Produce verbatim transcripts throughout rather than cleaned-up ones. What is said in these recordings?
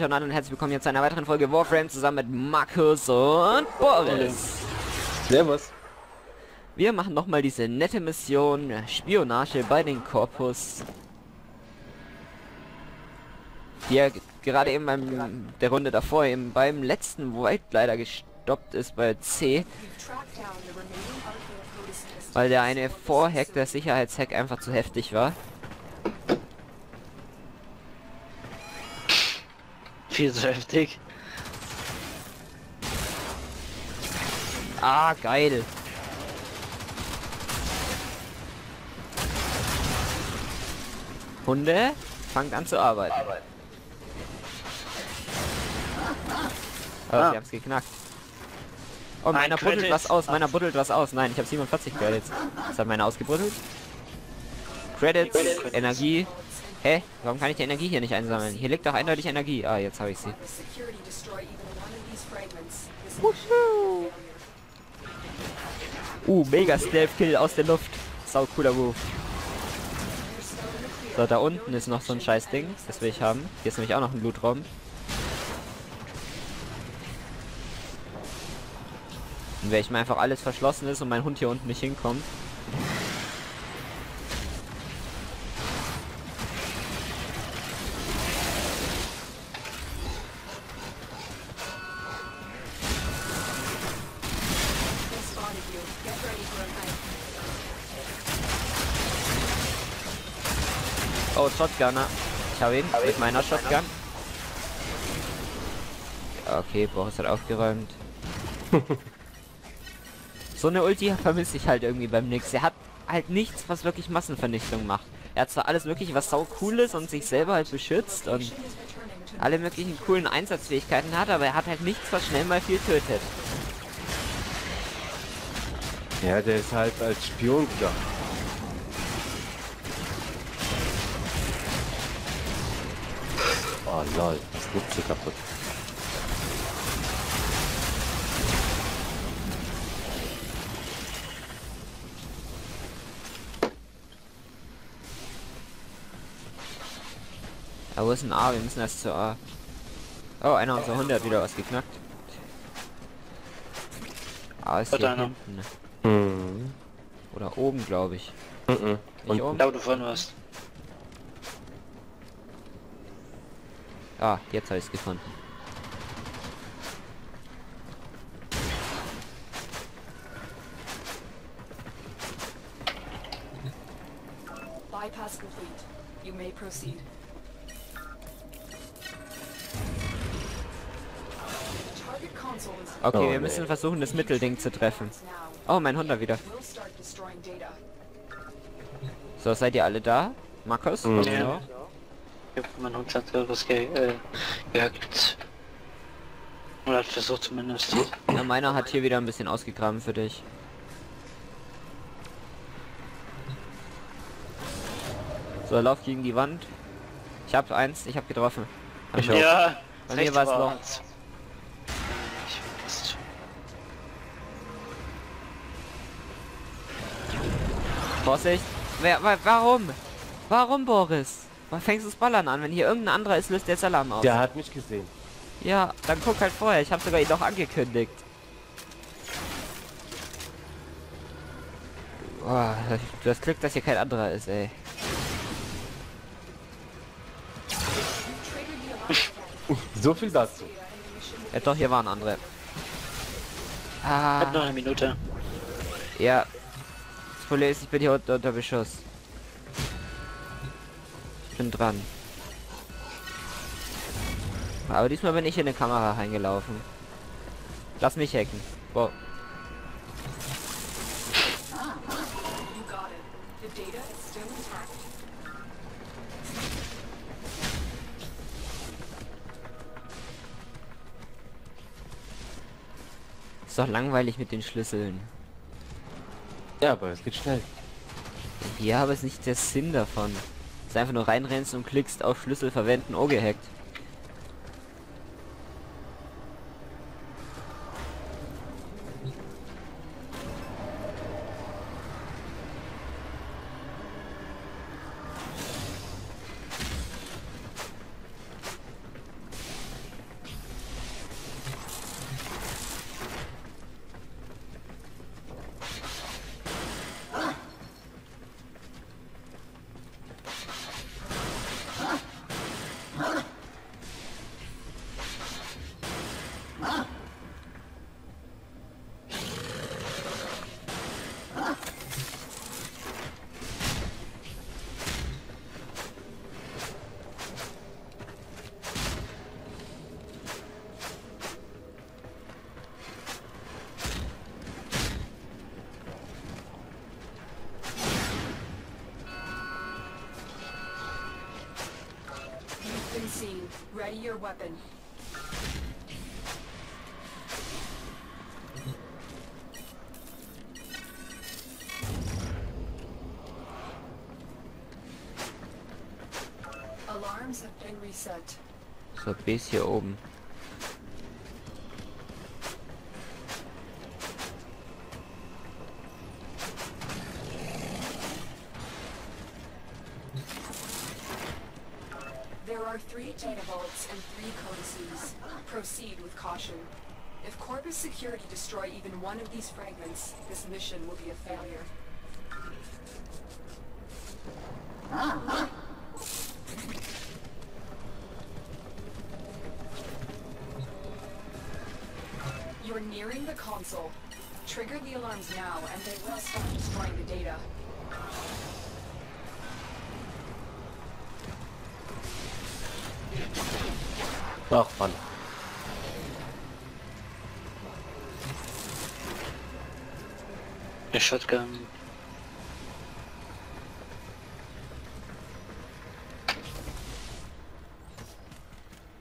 Leute und herzlich willkommen jetzt zu einer weiteren Folge Warframe zusammen mit Markus und Boris. Servus. Wir machen nochmal diese nette Mission Spionage bei den Korpus, die ja gerade eben beim der Runde davor eben beim letzten Void leider gestoppt ist bei C, weil der eine Vorhack, der Sicherheitshack, einfach zu heftig war. Viel zu heftig. Ah, geil. Hunde, fangt an zu arbeiten. Oh, ah. Die haben's geknackt. Oh, meiner buddelt was aus, meiner buddelt was aus. Nein, ich habe siebenundvierzig Credits. Was hat meiner ausgebuddelt? Credits, Credits. Energie. Hä? Hey, warum kann ich die Energie hier nicht einsammeln? Hier liegt doch eindeutig Energie. Ah, jetzt habe ich sie. Wuhu. Uh, mega Stealth Kill aus der Luft. Sau cooler Move. So, da unten ist noch so ein scheiß Ding. Das will ich haben. Hier ist nämlich auch noch ein Blutraum. Und wenn ich mir einfach alles verschlossen ist und mein Hund hier unten nicht hinkommt. Oh, Shotgunner. Ich habe ihn mit meiner Shotgun. Okay, Boris hat aufgeräumt. So eine Ulti vermisse ich halt irgendwie beim Nix. Er hat halt nichts, was wirklich Massenvernichtung macht. Er hat zwar alles wirklich, was sau cool ist und sich selber halt beschützt und alle möglichen coolen Einsatzfähigkeiten hat, aber er hat halt nichts, was schnell mal viel tötet. Ja, der ist halt als Spion gegangen. Oh lol, das ist so kaputt. Ja, wo ist ein A? Wir müssen erst zu A. Oh, einer unserer Hunde hat wieder was geknackt. A ist hier hinten. Mhm. Oder oben, glaube ich. Mhm. Nicht oben? Da, wo du vorne warst. Ah, jetzt habe ich es gefunden. Bypass complete. You may proceed. Okay, oh, wir müssen nee. versuchen, das Mittelding zu treffen. Oh, mein Hund da wieder. So, seid ihr alle da? Markus? Mhm. Ja. Ich hab meinen Hund hat was ge äh, gehackt. Oder hat versucht zumindest. Ja, meiner hat hier wieder ein bisschen ausgegraben für dich. So, lauf gegen die Wand. Ich hab eins, ich hab getroffen. Hab ich ja, bei mir war's noch. Vorsicht! Wer, wa warum? Warum, Boris? Man fängst das Ballern an, wenn hier irgendein anderer ist, löst der Salam aus. Der hat mich gesehen. Ja, dann guck halt vorher, ich habe sogar ihn doch angekündigt. Boah, das Glück, dass hier kein anderer ist, ey. So viel dazu. Ja doch, hier waren andere. Ah. Hat noch eine Minute. Ja. Das Problem ist, ich bin hier unter, unter Beschuss. Bin dran. Aber diesmal bin ich in eine Kamera reingelaufen. Lass mich hacken. Wow. Ist doch langweilig mit den Schlüsseln. Ja, aber es geht schnell. Ja, aber es ist nicht der Sinn davon. Einfach nur reinrennst und klickst auf Schlüssel verwenden. Oh, gehackt. Ready your weapon. Alarms have been reset. So, bis hier oben. There are three data vaults and three codices. Proceed with caution. If Korpus security destroy even one of these fragments, this mission will be a failure. Ah. You're nearing the console. Trigger the alarms now and they will stop destroying the data. Ach Mann. Der Shotgun.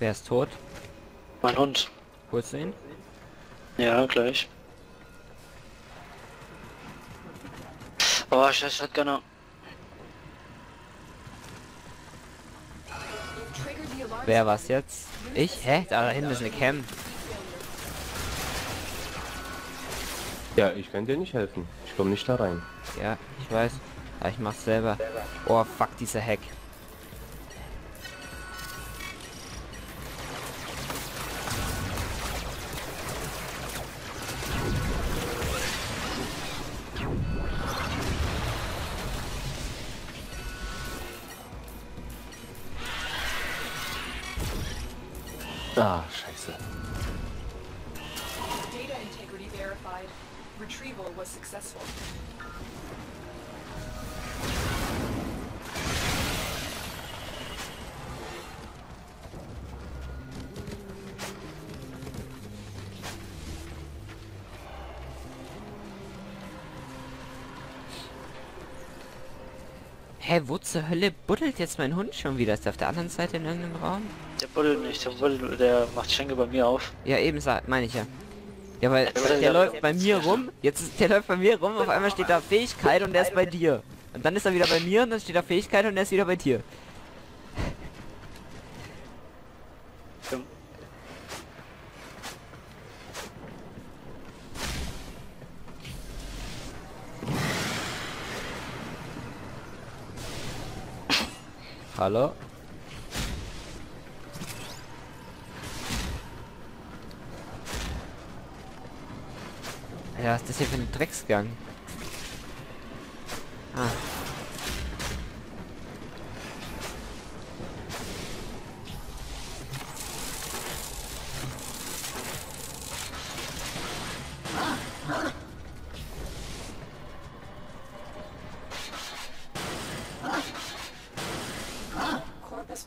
Wer ist tot? Mein Hund. Holst du ihn? Ja, gleich. Oh, scheiß Shotgunner. Wer war's jetzt? Ich? Hä? Da hinten ist eine Cam. Ja, ich kann dir nicht helfen. Ich komme nicht da rein. Ja, ich weiß. Aber ich mach's selber. Oh, fuck, dieser Hack. Ah, scheiße. Data integrity verified. Retrieval was successful. Hä, wo zur Hölle buddelt jetzt mein Hund schon wieder? Ist der auf der anderen Seite in irgendeinem Raum? Der buddelt nicht, der buddelt, der macht Schenke bei mir auf. Ja, eben, meine ich ja. Ja, weil der, der läuft bei mir rum, jetzt ist, der läuft bei mir rum, auf einmal steht da Fähigkeit und der ist bei dir. Und dann ist er wieder bei mir und dann steht da Fähigkeit und der ist wieder bei dir. Hallo? Ja, was ist das hier für ein Drecksgang? Ah.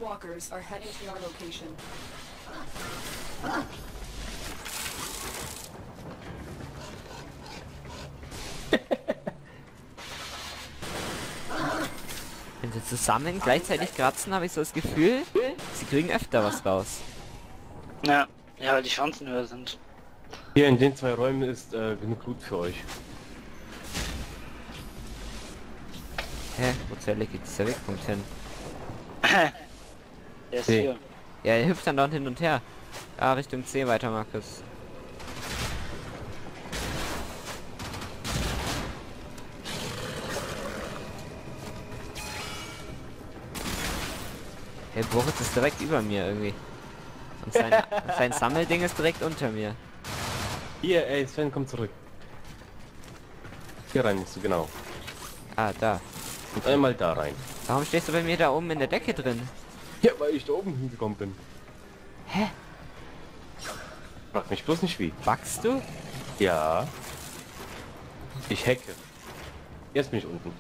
Walkers are heading to our location. Wenn sie zusammen gleichzeitig kratzen, habe ich so das Gefühl, sie kriegen öfter was raus. Ja, ja, weil die Chancen höher sind. Hier in den zwei Räumen ist äh, genug Loot für euch. Hä? Wo zur Hölle geht dieser Wegpunkt hin? Der ist C. Hier. Ja, er hüpft dann dort hin und her. Ah, Richtung C weiter, Markus. Der Boris ist direkt über mir irgendwie. Und sein, sein Sammelding ist direkt unter mir. Hier, ey, Sven, komm zurück. Hier rein musst du, genau. Ah, da. Und einmal da rein. Warum stehst du bei mir da oben in der Decke drin? Ja, weil ich da oben hingekommen bin. Hä? Frag mich bloß nicht wie. Backst du? Ja. Ich hacke. Jetzt bin ich unten.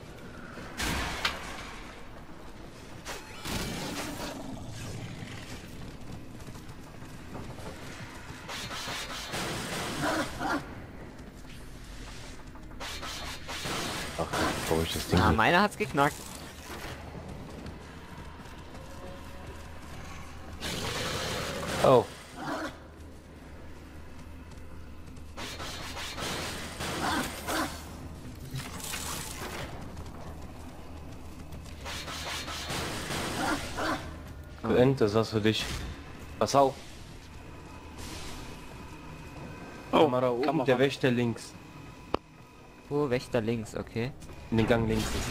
Ach, wo ich das Ding. Ah, meiner hat's geknackt. Oh. End, das hast du dich. Pass auf. Oh, Kamera oben, Kamera. Der Wächter links. Wo, Wächter links, okay. In den Gang links ist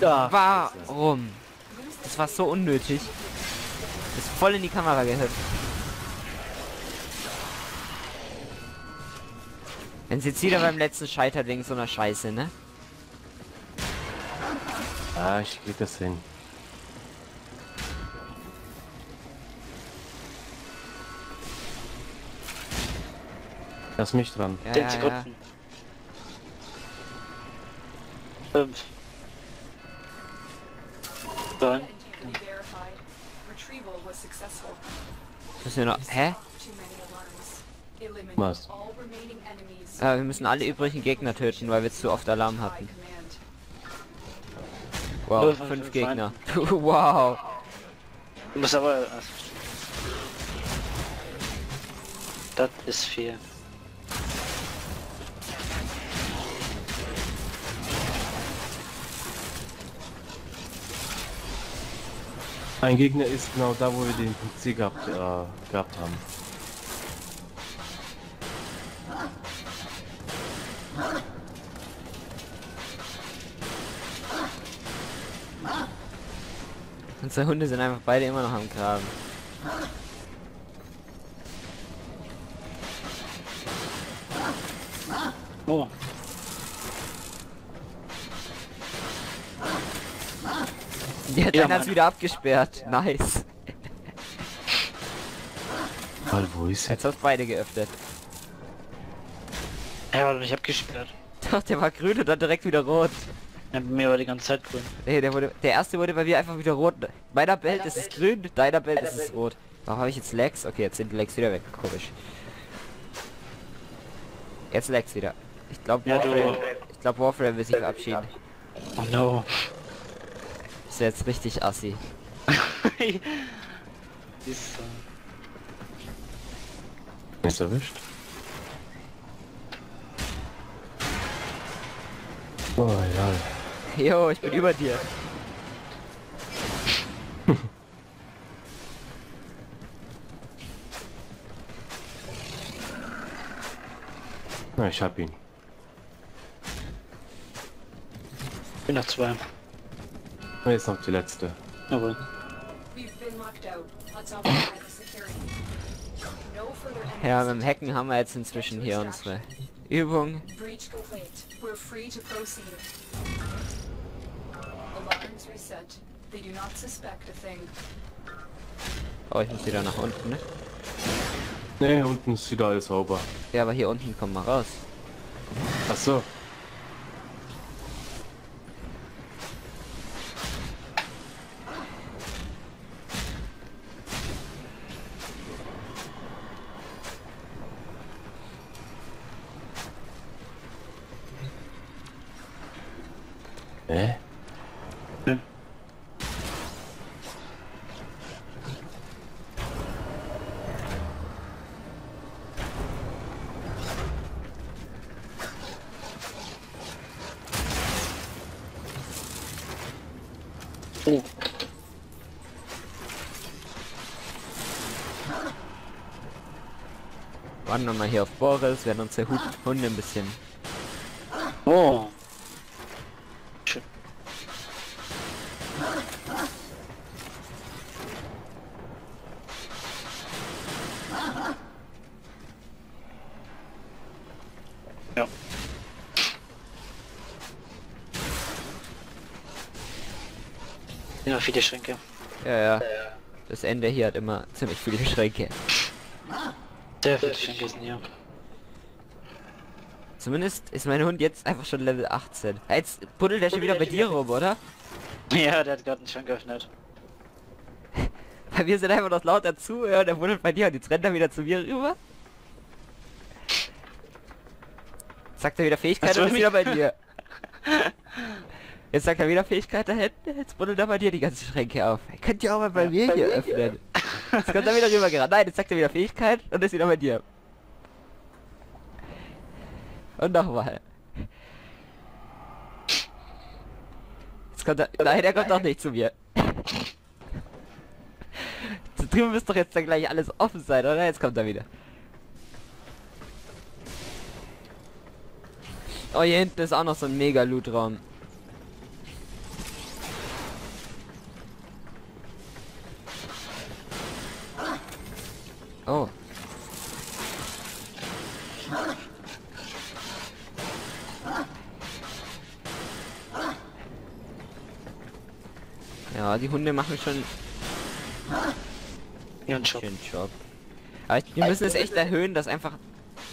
er. Da. Warum? Das war so unnötig. Ist voll in die Kamera gehüpft. Dann sitzt wieder beim letzten Scheiter wegen so einer Scheiße, ne? Ah, ich krieg das hin. Lass mich dran. Ja, ja, ja. Ähm. Dann. Müssen wir noch... Hä? Was? Ja, wir müssen alle übrigen Gegner töten, weil wir zu oft Alarm hatten. Wow, fünf Gegner. Wow. Du musst aber... Das ist viel. Ein Gegner ist genau da, wo wir den P C gehabt, äh, gehabt haben. Unsere Hunde sind einfach beide immer noch am Graben. Oh. Ja, dann hat's wieder abgesperrt. Nice. Weil wo ist er? Jetzt hat's beide geöffnet. Er war doch nicht abgesperrt. Doch, der war grün und dann direkt wieder rot. Ja, bei mir war die ganze Zeit grün. Nee, der wurde, der erste wurde bei mir einfach wieder rot. Meiner Welt ist es grün, deiner Welt ist es rot. Warum habe ich jetzt Lags? Okay, jetzt sind Lags wieder weg. Komisch. Jetzt Lags wieder. Ich glaube, ja, Warframe, ich glaube, Warframe will sich verabschieden. Oh no. Ist jetzt richtig assi. Ist so. Erwischt. Oh ja. Jo, ich bin über dir. Na, ich hab ihn. Ich bin noch zwei. Und jetzt noch die letzte. Jawohl. Ja, beim Hacken haben wir jetzt inzwischen hier unsere Übung. Oh, ich muss wieder nach unten, ne? Nee, unten ist wieder alles sauber. Ja, aber hier unten kommen wir raus. Ach so. Hä? Hm. Oh. Warten wir mal hier auf Boris, werden unsere Hunde ein bisschen... Oh. Ja. Immer viele Schränke. Ja, ja. Das Ende hier hat immer ziemlich viele Schränke. Sehr viele Schränke sind hier. Zumindest ist mein Hund jetzt einfach schon Level achtzehn. Jetzt puddelt der schon wieder bei dir rum, oder? Ja, der hat gerade einen Schrank geöffnet. Bei mir sind einfach noch lauter Zuhörer, der puddelt bei dir und jetzt rennt er wieder zu mir rüber. Sagt er wieder Fähigkeiten und ist wieder bei dir. Jetzt sagt er wieder Fähigkeit da hinten, jetzt buddelt er bei dir die ganze Schränke auf. Könnt ihr auch mal bei ja, mir bei hier mir öffnen. Hier. Jetzt kommt er wieder rüber gerade. Nein, jetzt sagt er wieder Fähigkeit und ist wieder bei dir. Und nochmal. Jetzt kommt er... Nein, er kommt doch nicht zu mir. Da drüben müsste doch jetzt dann gleich alles offen sein, oder? Jetzt kommt er wieder. Oh, hier hinten ist auch noch so ein mega Loot-Raum. Oh. Ja, die Hunde machen schon ihren Job. Job. Aber ich, wir müssen es echt erhöhen, dass einfach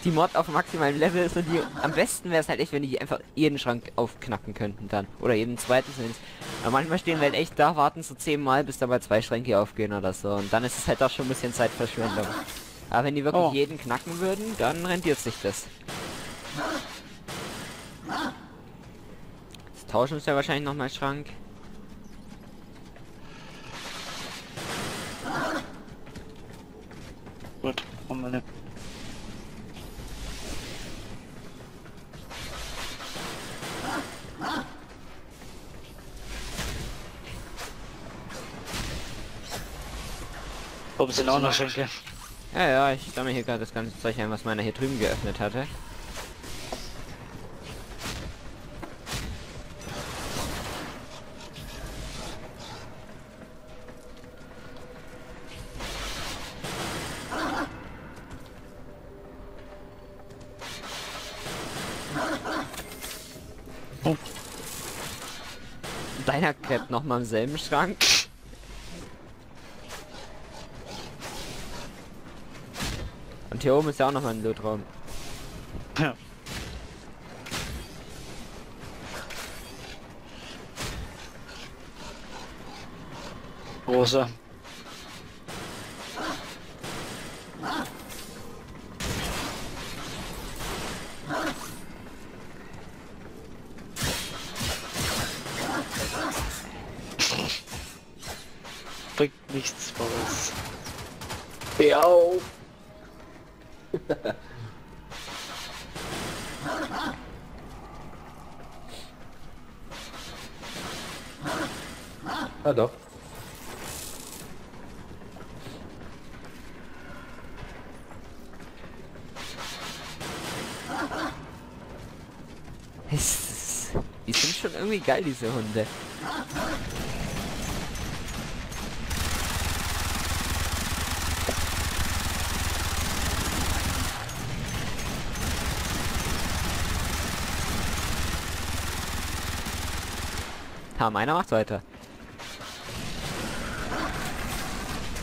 die Mod auf maximalem Level ist und die am besten wäre es halt echt, wenn die einfach jeden Schrank aufknacken könnten dann. Oder jeden zweiten zumindest. Aber manchmal stehen wir halt echt da, warten so zehnmal, bis dabei zwei Schränke aufgehen oder so. Und dann ist es halt auch schon ein bisschen Zeitverschwendung. Aber wenn die wirklich oh. jeden knacken würden, dann rentiert sich das. Jetzt tauschen wir ja wahrscheinlich nochmal Schrank. Gut, machen wir eine. Oben sind auch noch Schränke. Ja, ja, ich sammle hier gerade das ganze Zeug ein, was meiner hier drüben geöffnet hatte. Oh. Deiner klebt noch mal im selben Schrank. Und hier oben ist ja auch noch mal ein Lootraum. Ja. Großer. Bringt nichts raus. Ja. Ah doch. Die sind schon irgendwie geil, diese Hunde. Ha, meiner macht weiter.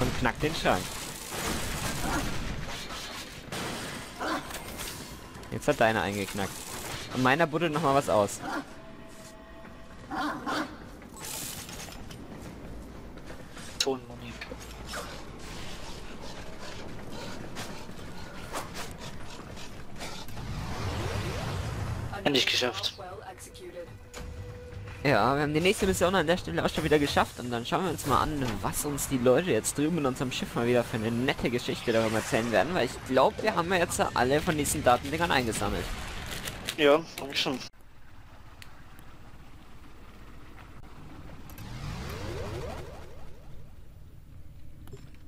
Und knackt den Schrank. Jetzt hat deiner eingeknackt. Und meiner buddelt noch mal was aus. Tonmonik. Endlich geschafft. Ja, wir haben die nächste Mission an der Stelle auch schon wieder geschafft und dann schauen wir uns mal an, was uns die Leute jetzt drüben in unserem Schiff mal wieder für eine nette Geschichte darüber erzählen werden, weil ich glaube, wir haben ja jetzt alle von diesen Datendingern eingesammelt. Ja, danke schon.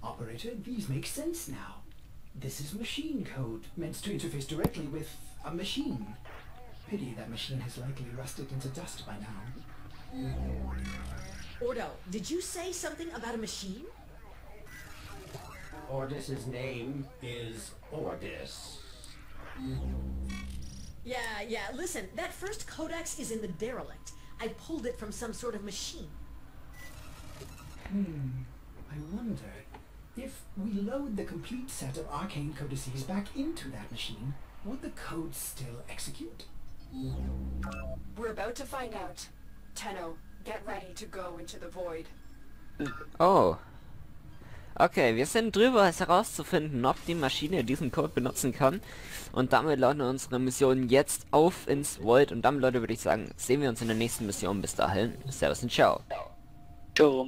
Operator, these make sense now. This is machine code, meant to interface directly with a machine. Pity that machine has likely rusted into dust by now. Ordo, did you say something about a machine? Ordis's name is Ordis. Yeah, yeah, listen, that first codex is in the derelict. I pulled it from some sort of machine. Hmm, I wonder if we load the complete set of arcane codices back into that machine, would the code still execute? We're about to find out. Tenno, get ready to go into the void. Oh. Okay, wir sind drüber, es herauszufinden, ob die Maschine diesen Code benutzen kann. Und damit lauten unsere Missionen jetzt auf ins Void. Und damit, Leute, würde ich sagen, sehen wir uns in der nächsten Mission. Bis dahin, servus und ciao. Ciao.